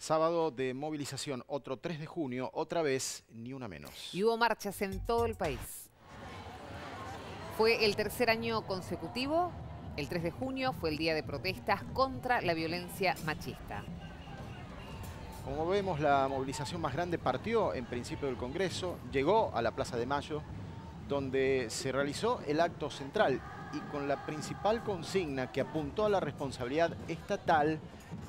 Sábado de movilización, otro 3 de junio, otra vez, ni una menos. Y hubo marchas en todo el país. Fue el tercer año consecutivo. El 3 de junio fue el día de protestas contra la violencia machista. Como vemos, la movilización más grande partió en principio del Congreso, llegó a la Plaza de Mayo, donde se realizó el acto central y con la principal consigna que apuntó a la responsabilidad estatal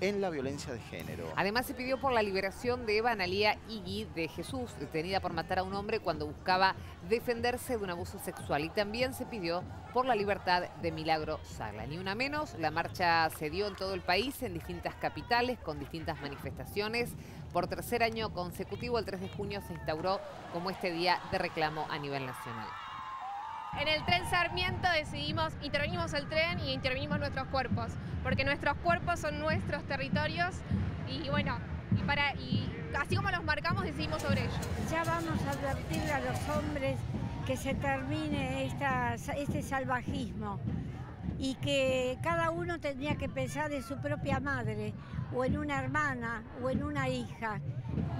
en la violencia de género. Además se pidió por la liberación de Eva Analía Higui de Jesús, detenida por matar a un hombre cuando buscaba defenderse de un abuso sexual. Y también se pidió por la libertad de Milagro Sala. Ni una menos, la marcha se dio en todo el país, en distintas capitales, con distintas manifestaciones. Por tercer año consecutivo, el 3 de junio se instauró como este día de reclamo a nivel nacional. En el tren Sarmiento decidimos, intervenimos el tren y intervenimos nuestros cuerpos, porque nuestros cuerpos son nuestros territorios y bueno, así como los marcamos decidimos sobre ellos. Ya vamos a advertir a los hombres que se termine este salvajismo y que cada uno tendría que pensar en su propia madre o en una hermana o en una hija,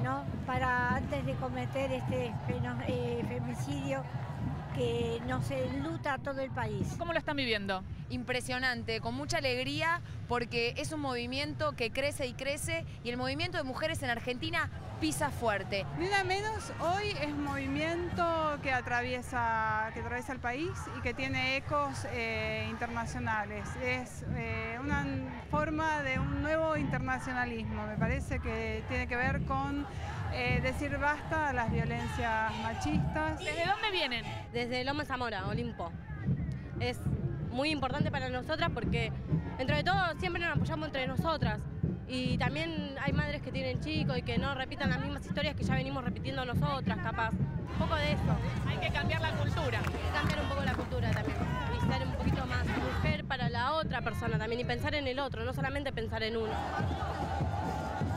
¿no? Para antes de cometer este femicidio que nos enluta a todo el país. ¿Cómo lo están viviendo? Impresionante, con mucha alegría, porque es un movimiento que crece y crece, y el movimiento de mujeres en Argentina pisa fuerte. Ni una menos hoy es un movimiento que atraviesa el país y que tiene ecos internacionales. Es una forma de un nuevo internacionalismo, me parece que tiene que ver con decir basta a las violencias machistas. ¿Desde dónde vienen? Desde Lomas de Zamora, Olimpo. Es muy importante para nosotras porque, entre todo, siempre nos apoyamos entre nosotras. Y también hay madres que tienen chicos y que no repitan las mismas historias que ya venimos repitiendo nosotras, capaz. Un poco de eso. Hay que cambiar la cultura. Hay que cambiar un poco la cultura también. Y ser un poquito más mujer para la otra persona también. Y pensar en el otro, no solamente pensar en uno.